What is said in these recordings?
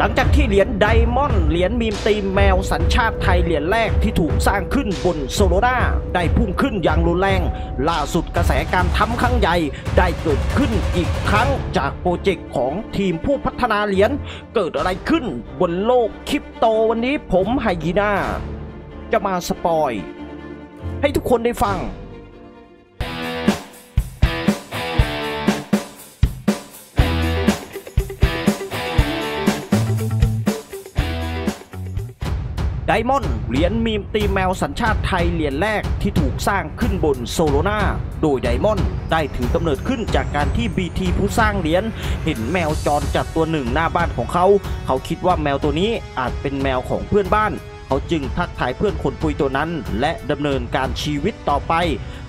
หลังจากที่เหรียญ Diamond เหรียญมีมตีมแมวสัญชาติไทยเหรียญแรกที่ถูกสร้างขึ้นบนโซโลนาได้พุ่งขึ้นอย่างรุนแรงล่าสุดกระแสการทำครั้งใหญ่ได้เกิดขึ้นอีกครั้งจากโปรเจกต์ของทีมผู้พัฒนาเหรียญเกิดอะไรขึ้นบนโลกคริปโตวันนี้ผมไฮยีน่าจะมาสปอยให้ทุกคนได้ฟังDiamond เหรียญมีมตีมแมวสัญชาติไทยเหรียญแรกที่ถูกสร้างขึ้นบนโซโลนาโดย Diamond ได้ถือกำเนิดขึ้นจากการที่ BT ผู้สร้างเหรียญเห็นแมวจรจัดตัวหนึ่งหน้าบ้านของเขาคิดว่าแมวตัวนี้อาจเป็นแมวของเพื่อนบ้านเขาจึงทักทายเพื่อนคนคุยตัวนั้นและดำเนินการชีวิตต่อไป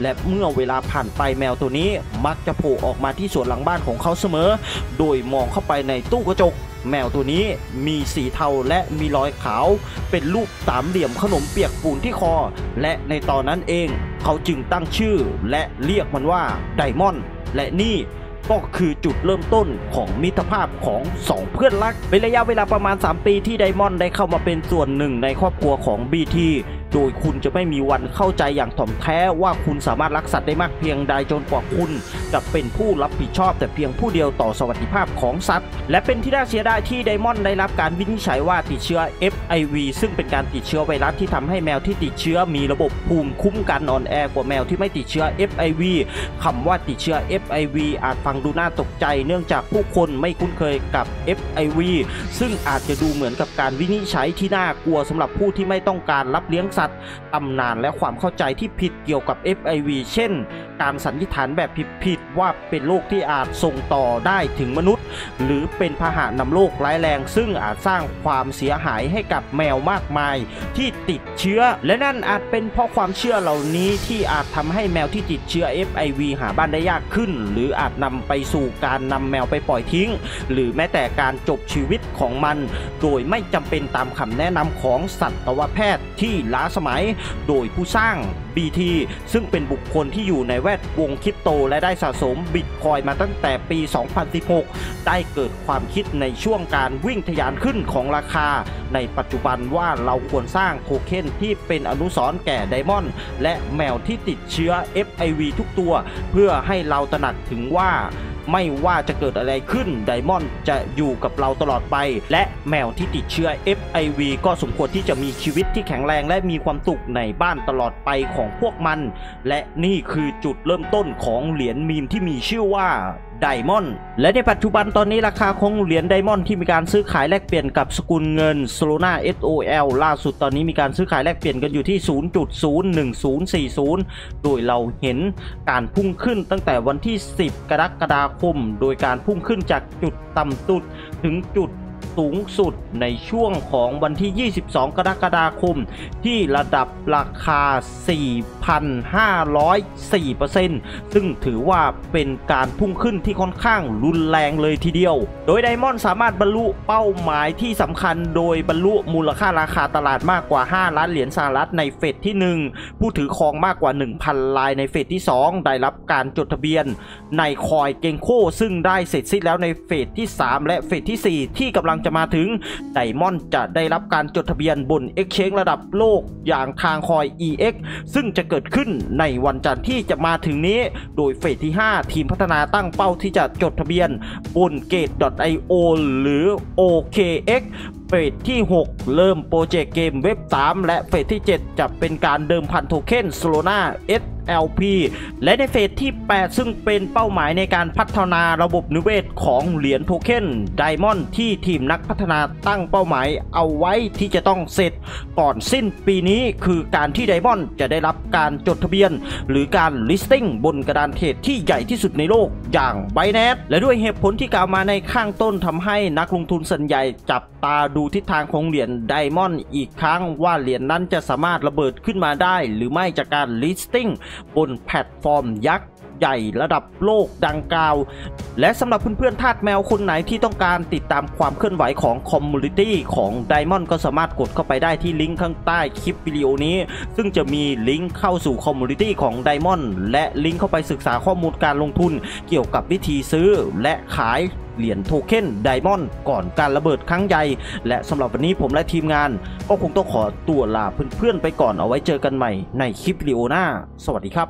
และเมื่อเวลาผ่านไปแมวตัวนี้มักจะโผล่ออกมาที่สวนหลังบ้านของเขาเสมอโดยมองเข้าไปในตู้กระจกแมวตัวนี้มีสีเทาและมีรอยขาวเป็นรูปสามเหลี่ยมขนมเปียกปูนที่คอและในตอนนั้นเองเขาจึงตั้งชื่อและเรียกมันว่าไดมอนด์และนี่ก็คือจุดเริ่มต้นของมิตรภาพของ2เพื่อนรักเป็นระยะเวลาประมาณ3ปีที่ไดมอนด์ได้เข้ามาเป็นส่วนหนึ่งในครอบครัวของ BT โดยคุณจะไม่มีวันเข้าใจอย่างถ่องแท้ว่าคุณสามารถรักสัตว์ได้มากเพียงใดจนกว่าคุณจะเป็นผู้รับผิดชอบแต่เพียงผู้เดียวต่อสวัสดิภาพของสัตว์และเป็นที่น่าเสียดายที่ไดมอนด์ได้รับการวินิจฉัยว่าติดเชื้อ FIV ซึ่งเป็นการติดเชื้อไวรัสที่ทำให้แมวที่ติดเชื้อมีระบบภูมิคุ้มกันอ่อนแอกว่าแมวที่ไม่ติดเชื้อ FIV คำว่าติดเชื้อ FIV อาจฟังดูน่าตกใจเนื่องจากผู้คนไม่คุ้นเคยกับ FIV ซึ่งอาจจะดูเหมือนกับการวินิจฉัยที่น่ากลัวสำหรับผู้ที่ไม่ต้องการรับเลี้ยงสัตว์ตำนานและความเข้าใจที่ผิดเกี่ยวกับ FIV เช่นการสันนิษฐานแบบผิดว่าเป็นโรคที่อาจส่งต่อได้ถึงมนุษย์หรือเป็นพาหะนำโรคร้ายแรงซึ่งอาจสร้างความเสียหายให้กับแมวมากมายที่ติดเชื้อและนั่นอาจเป็นเพราะความเชื่อเหล่านี้ที่อาจทำให้แมวที่ติดเชื้อ FIV หาบ้านได้ยากขึ้นหรืออาจนำไปสู่การนำแมวไปปล่อยทิ้งหรือแม้แต่การจบชีวิตของมันโดยไม่จำเป็นตามคำแนะนำของสัตวแพทย์ที่ล้าสมัยโดยผู้สร้าง BT ซึ่งเป็นบุคคลที่อยู่ในแวดวงคริปโตและได้สะสมบิตคอยน์มาตั้งแต่ปี 2016 ได้เกิดความคิดในช่วงการวิ่งทะยานขึ้นของราคาในปัจจุบันว่าเราควรสร้างโทเค็นที่เป็นอนุสรณ์แก่ไดมอนด์และแมวที่ติดเชื้อ FIV ทุกตัวเพื่อให้เราตระหนักถึงว่าไม่ว่าจะเกิดอะไรขึ้นไดมอนด์จะอยู่กับเราตลอดไปและแมวที่ติดเชื้อ FIV ก็สมควรที่จะมีชีวิตที่แข็งแรงและมีความสุขในบ้านตลอดไปของพวกมันและนี่คือจุดเริ่มต้นของเหรียญมีมที่มีชื่อว่าไดมอนด์และในปัจจุบันตอนนี้ราคาของเหรียญไดมอนด์ที่มีการซื้อขายแลกเปลี่ยนกับสกุลเงิน Solana SOL ล่าสุดตอนนี้มีการซื้อขายแลกเปลี่ยนกันอยู่ที่ 0.01040 โดยเราเห็นการพุ่งขึ้นตั้งแต่วันที่10กรกฎาคมโดยการพุ่งขึ้นจากจุดต่ำสุดถึงจุดสูงสุดในช่วงของวันที่ 22 กรกฎาคมที่ระดับราคา 4,504% ซึ่งถือว่าเป็นการพุ่งขึ้นที่ค่อนข้างรุนแรงเลยทีเดียวโดยไดมอนด์สามารถบรรลุเป้าหมายที่สำคัญโดยบรรลุมูลค่าราคาตลาดมากกว่า5ล้านเหรียญสหรัฐในเฟสที่1ผู้ถือครองมากกว่า 1,000 รายในเฟสที่2ได้รับการจดทะเบียนในคอยเกงโคซึ่งได้เสร็จสิ้นแล้วในเฟสที่3และเฟสที่4ที่กำลังจะมาถึงไดมอนด์จะได้รับการจดทะเบียนบน Exchange ระดับโลกอย่างทางคอย OKX ซึ่งจะเกิดขึ้นในวันจันทร์ที่จะมาถึงนี้โดยเฟสที่5ทีมพัฒนาตั้งเป้าที่จะจดทะเบียนบน Gate.io หรือ OKX เฟสที่6เริ่มโปรเจกต์เกมเว็บ3และเฟสที่7จะเป็นการเดิมพันโทเค็น Solana SLP และในเฟสที่8ซึ่งเป็นเป้าหมายในการพัฒนาระบบนิเวศของเหรียญโทเค็น Diamond ที่ทีมนักพัฒนาตั้งเป้าหมายเอาไว้ที่จะต้องเสร็จก่อนสิ้นปีนี้คือการที่ Diamond จะได้รับการจดทะเบียนหรือการ listing บนกระดานเทรดที่ใหญ่ที่สุดในโลกอย่าง Binance และด้วยเหตุผลที่กล่าวมาในข้างต้นทำให้นักลงทุนส่วนใหญ่จับตาดูทิศทางของเหรียญ Diamond อีกครั้งว่าเหรียญนั้นจะสามารถระเบิดขึ้นมาได้หรือไม่จากการ listingบนแพลตฟอร์มยักษ์ ใหญ่ระดับโลกดังกล่าวและสำหรับเพื่อนๆทาสแมวคนไหนที่ต้องการติดตามความเคลื่อนไหวของคอมมูนิตี้ของ Diamond ก็สามารถกดเข้าไปได้ที่ลิงก์ข้างใต้คลิปวิดีโอนี้ซึ่งจะมีลิงก์เข้าสู่คอมมูนิตี้ของ Diamond และลิงก์เข้าไปศึกษาข้อมูลการลงทุนเกี่ยวกับวิธีซื้อและขายเหรียญโทเค็น Diamond ก่อนการระเบิดครั้งใหญ่และสำหรับวันนี้ผมและทีมงานก็คงต้องขอตัวลาเพื่อนๆไปก่อนเอาไว้เจอกันใหม่ในคลิปวิดีโอหน้าสวัสดีครับ